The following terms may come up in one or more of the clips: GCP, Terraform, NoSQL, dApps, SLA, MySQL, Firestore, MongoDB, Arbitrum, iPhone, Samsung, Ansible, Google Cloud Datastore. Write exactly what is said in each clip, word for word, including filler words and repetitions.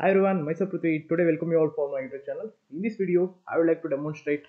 Hi everyone, myself Prithvi. Today welcome you all for my YouTube channel. In this video, I would like to demonstrate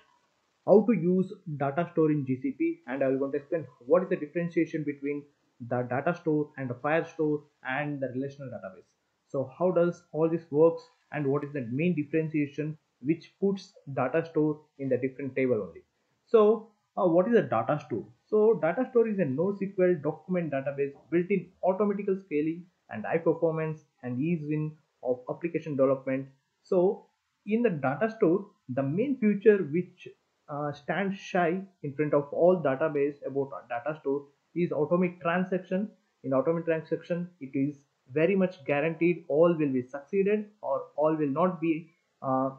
how to use Datastore in G C P, and I will going to explain what is the differentiation between the Datastore and the Firestore and the relational database. So how does all this works and what is the main differentiation which puts Datastore in the different table only. So uh, what is a Datastore? So Datastore is a NoSQL document database built in automatical scaling and high performance and ease in of application development. So in the Datastore, the main feature which uh, stands shy in front of all database about Datastore is automatic transaction. In automatic transaction, it is very much guaranteed all will be succeeded or all will not be uh,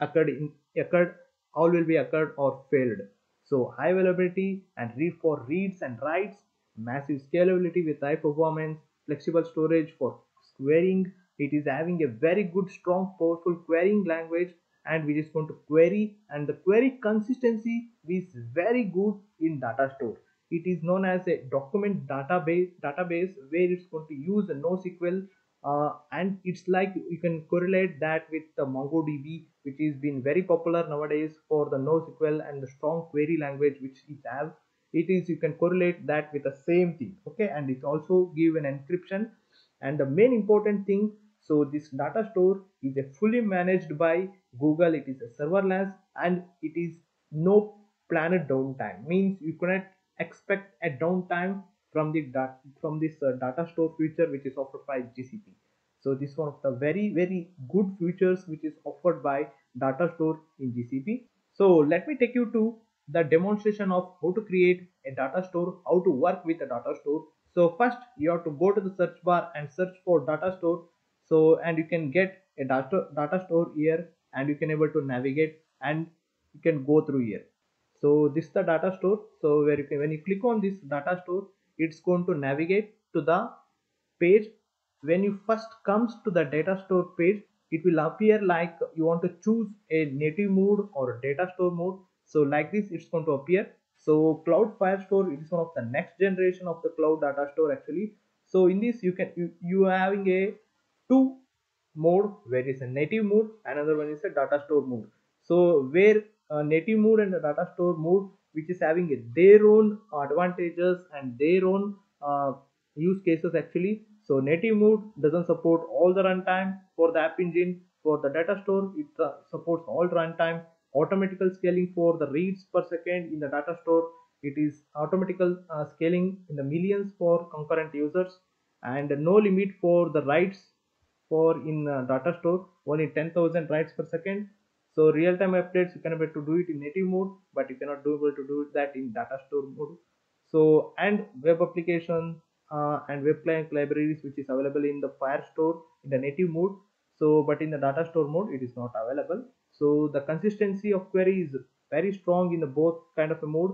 occurred in occurred all will be occurred or failed. So high availability and read for reads and writes, massive scalability with high performance, flexible storage for querying. It is having a very good, strong, powerful querying language, and we just want to query, and the query consistency is very good in Datastore. It is known as a document database database where it's going to use a NoSQL, uh, and it's like you can correlate that with the MongoDB, which is been very popular nowadays for the NoSQL and the strong query language which it have. It is you can correlate that with the same thing, okay? And it also give an encryption, and the main important thing. So this Datastore is a fully managed by Google. It is a serverless and it is no planned downtime. Means you cannot expect a downtime from the from this uh, Datastore feature which is offered by G C P. So this is one of the very very good features which is offered by Datastore in G C P. So let me take you to the demonstration of how to create a Datastore, how to work with a Datastore. So first you have to go to the search bar and search for Datastore. So and you can get a data Datastore here, and you can able to navigate and you can go through here. So this is the Datastore. So where you can, when you click on this Datastore, it's going to navigate to the page. When you first comes to the Datastore page, it will appear like you want to choose a native mode or Datastore mode. So like this, it's going to appear. So Cloud Firestore, it is one of the next generation of the Cloud Datastore actually. So in this, you can you, you are having a two mode, where is a native mode, another one is a Datastore mode. So where uh, native mode and the Datastore mode, which is having a, their own advantages and their own uh, use cases actually. So native mode doesn't support all the runtime for the app engine. For the Datastore, it uh, supports all runtime. Automatical scaling for the reads per second in the Datastore, it is automatical uh, scaling in the millions for concurrent users, and no limit for the writes for in uh, Datastore, only ten thousand writes per second. So real-time updates you can be able to do it in native mode, but you cannot do able to do that in Datastore mode. So and web application uh, and web client libraries which is available in the Firestore in the native mode. So but in the Datastore mode it is not available. So the consistency of query is very strong in the both kind of a mode,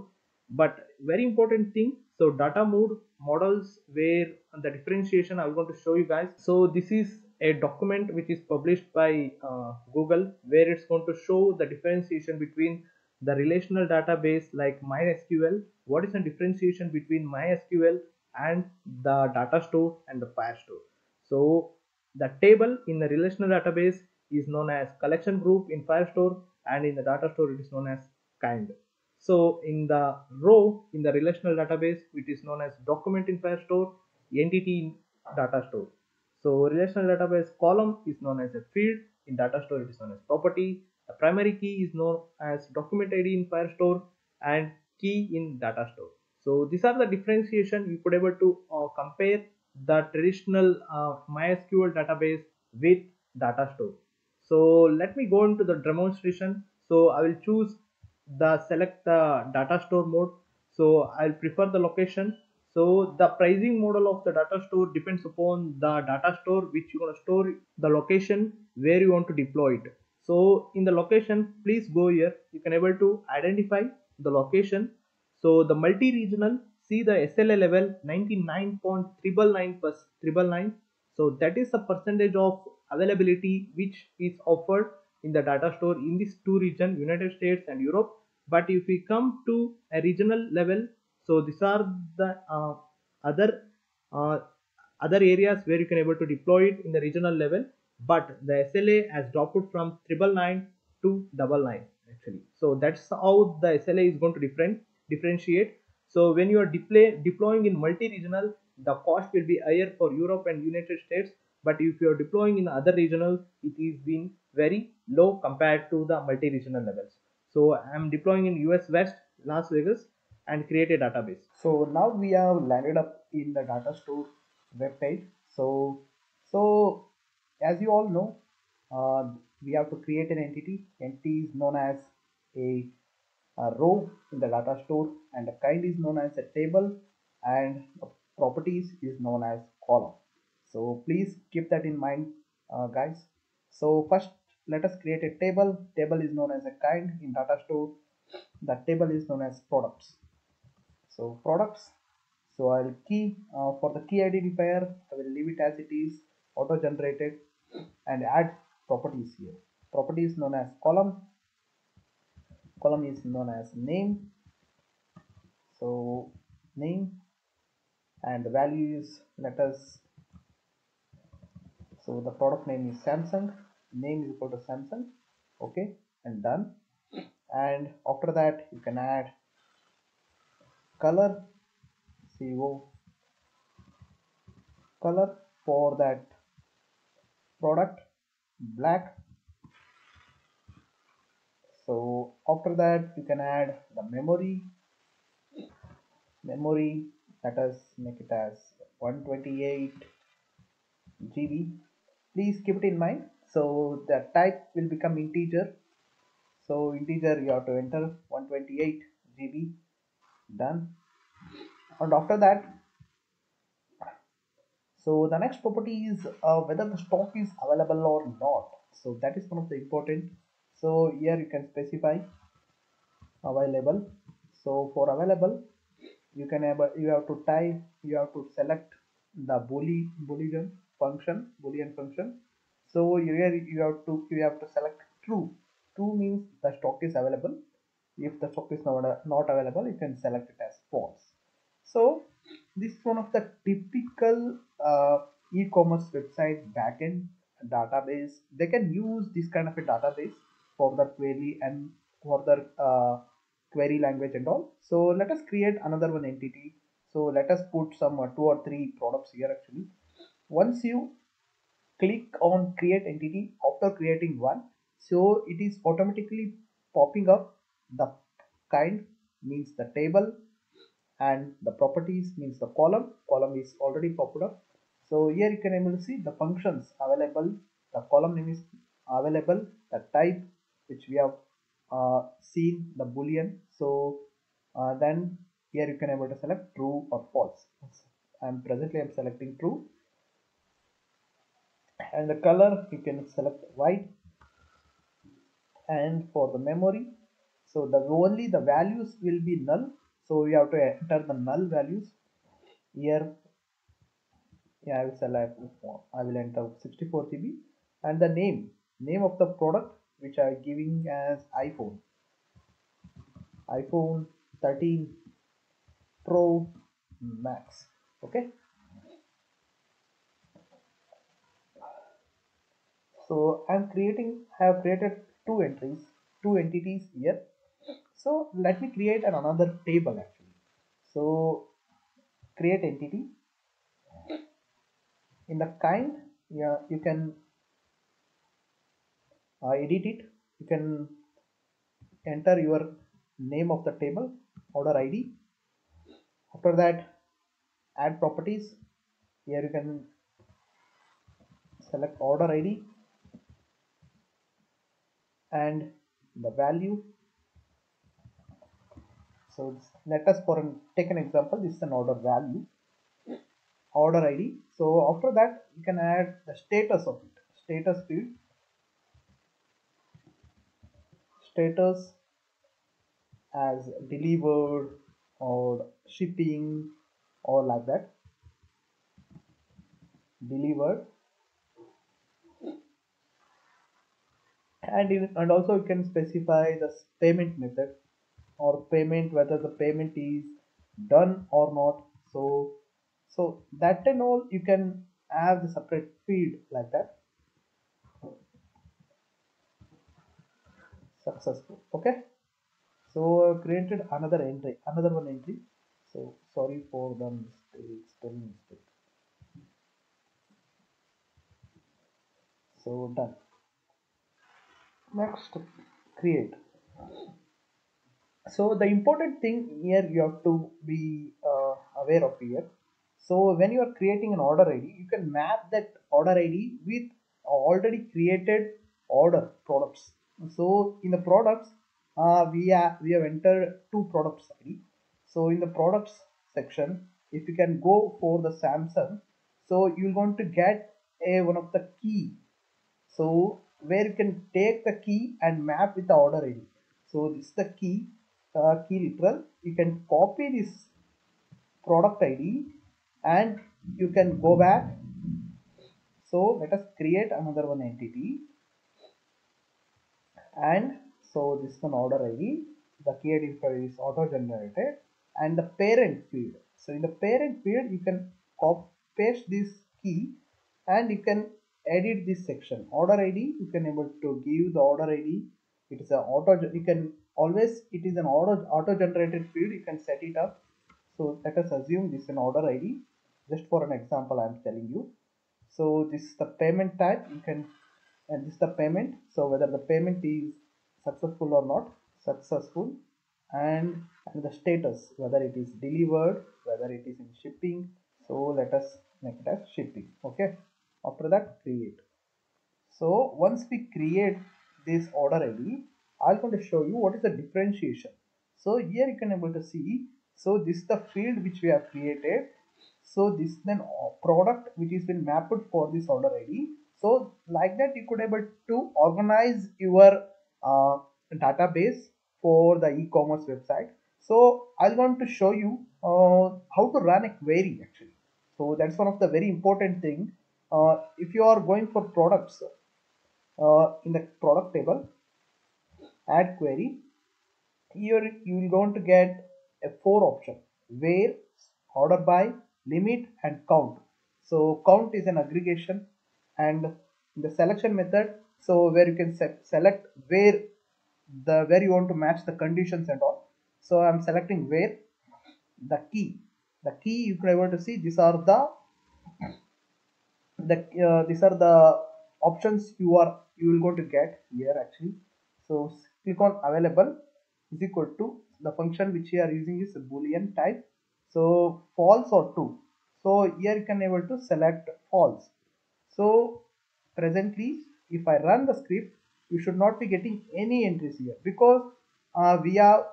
but very important thing. So data mode models where the differentiation I'm going to show you guys. So this is a document which is published by uh, Google, where it's going to show the differentiation between the relational database like MySQL. What is the differentiation between MySQL and the Datastore and the Firestore? So the table in the relational database is known as collection group in Firestore, and in the Datastore it is known as kind. So in the row in the relational database, it is known as document in Firestore, entity in Datastore. So relational database column is known as a field in Datastore, it is known as property. The primary key is known as document I D in Firestore and key in Datastore. So these are the differentiation. You could able to uh, compare the traditional uh, MySQL database with Datastore. So let me go into the demonstration. So I will choose the select the Datastore mode. So I'll prefer the location. So the pricing model of the Datastore depends upon the Datastore which you want to store, the location where you want to deploy it. So in the location, please go here. You can able to identify the location. So the multi-regional, see the S L A level ninety-nine point nine nine nine nine. So that is the percentage of availability which is offered in the Datastore in these two regions, United States and Europe. But if we come to a regional level, so these are the uh, other uh, other areas where you can able to deploy it in the regional level. but the S L A has dropped from triple nine to double nine actually. So that's how the S L A is going to different differentiate. So when you are deploy, deploying in multi-regional, the cost will be higher for Europe and United States. But if you are deploying in other regional, it is been very low compared to the multi-regional levels. So I am deploying in U S West, Las Vegas, and create a database. So now we have landed up in the Datastore web page. So, so as you all know, uh, we have to create an entity. Entity is known as a, a row in the Datastore, and a kind is known as a table, and a properties is known as column. So please keep that in mind, uh, guys. So first, let us create a table. Table is known as a kind in Datastore. The table is known as products. So products. So I'll key uh, for the key identifier. I will leave it as it is, auto-generated, and add properties here. Property is known as column. Column is known as name. So name, and the value is, let us. So the product name is Samsung. Name is equal to Samsung. Okay, and done. And after that, you can add color, C O color for that product, black. So after that, you can add the memory. Memory, let us make it as one twenty-eight G B. Please keep it in mind. So the type will become integer. So integer, you have to enter one twenty-eight G B. Done. And after that, so the next property is uh, whether the stock is available or not. So that is one of the important. So here you can specify available. So for available, you can have a, you have to type you have to select the boolean boolean function boolean function. So here you have to you have to select true. True means the stock is available. If the stock is not, not available, you can select it as false. So this is one of the typical uh, e-commerce website backend database. They can use this kind of a database for their query and for their uh, query language and all. So let us create another one entity. So let us put some uh, two or three products here actually. Once you click on create entity, after creating one, so it is automatically popping up the kind means the table, and the properties means the column. Column is already popped up. So here you can able see the functions available. The column name is available. The type which we have uh, seen, the boolean. So uh, then here you can able to select true or false. I'm presently I'm selecting true. And the color you can select white. And for the memory, so the only the values will be null. So you have to enter the null values here. Yeah, I will select. I will enter sixty-four G B, and the name name of the product which I am giving as iPhone. iPhone thirteen Pro Max. Okay. So I am creating. I have created two entries, two entities here. So let me create an another table actually. So create entity in the kind. Yeah, you can uh, edit it. You can enter your name of the table, order I D. After that, add properties. Here you can select order I D and the value. So let us for an, take an example. This is an order value, order I D. So after that, you can add the status of it. Status field. Status as delivered or shipping or like that. Delivered. And, in, and also you can specify the payment method. Or payment, whether the payment is done or not. So, so that and all you can have the separate field like that. successful. Okay, so uh, created another entry, another one entry. So sorry for the mistakes, spelling mistake. So done. Next, create. So the important thing here you have to be uh, aware of here. So when you are creating an order I D, you can map that order I D with already created order products. So in the products, uh, we have we have entered two products I D. So in the products section, if you can go for the Samsung, so you're going to get a one of the key. So where you can take the key and map with the order I D. So this is the key, uh, key literal. You can copy this product I D and you can go back. So let us create another one entity. And so this is an order I D. The key identifier is auto-generated and the parent field. So in the parent field, you can copy paste this key and you can edit this section. Order I D, you can able to give the order I D. It is an auto, you can always, it is an auto auto generated field, you can set it up. So let us assume this is an order I D. Just for an example, I am telling you. So this is the payment type, you can, and this is the payment. So whether the payment is successful or not, successful, and, and the status, whether it is delivered, whether it is in shipping. So let us make it as shipping. Okay. After that, create. So once we create this order I D, I'm going to show you what is the differentiation. So here you can able to see. So this is the field which we have created. So this is then product which has been mapped for this order I D. So like that you could able to organize your uh, database for the e-commerce website. So I'm going to show you uh, how to run a query actually. So that's one of the very important thing. Uh, if you are going for products, uh, in the product table, add query, here you will going to get a four option, where, order by, limit and count. So count is an aggregation, and the selection method, so where you can se select where the where you want to match the conditions and all. So I'm selecting where, the key, the key you can able to see these are the The, uh, these are the options you are you will go to get here actually. So click on available is equal to the function which you are using is a boolean type. So false or true. So here you can able to select false. So presently if I run the script, you should not be getting any entries here because uh, we have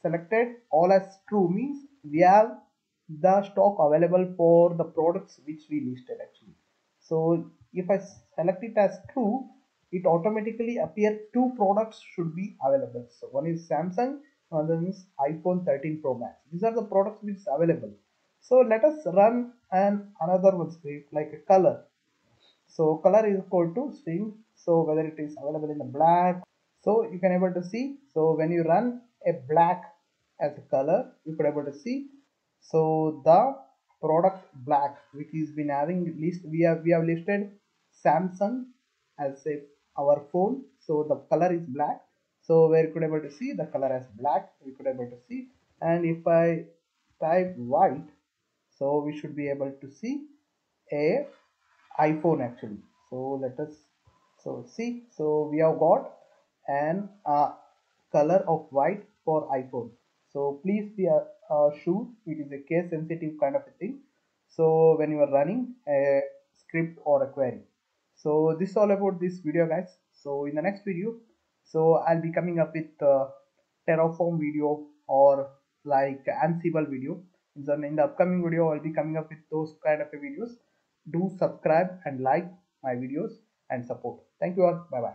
selected all as true, means we have the stock available for the products which we listed actually. So if I select it as true, it automatically appears two products should be available. So one is Samsung, another is iPhone thirteen Pro Max. These are the products which is available. So let us run an another one script like a color. So color is equal to string. So whether it is available in the black, so you can able to see. So when you run a black as a color, you could able to see. So the product black, which is been having list, we have we have listed Samsung as a our phone. So the color is black. So where you could able to see the color as black, we could able to see. And if I type white, so we should be able to see a iPhone actually. So let us so see. So we have got an uh, color of white for iPhone. So please be uh, uh, sure it is a case sensitive kind of a thing. So when you are running a script or a query. So this is all about this video guys. So in the next video, so I'll be coming up with uh, Terraform video or like Ansible video. So in the upcoming video, I'll be coming up with those kind of videos. Do subscribe and like my videos and support. Thank you all. Bye bye.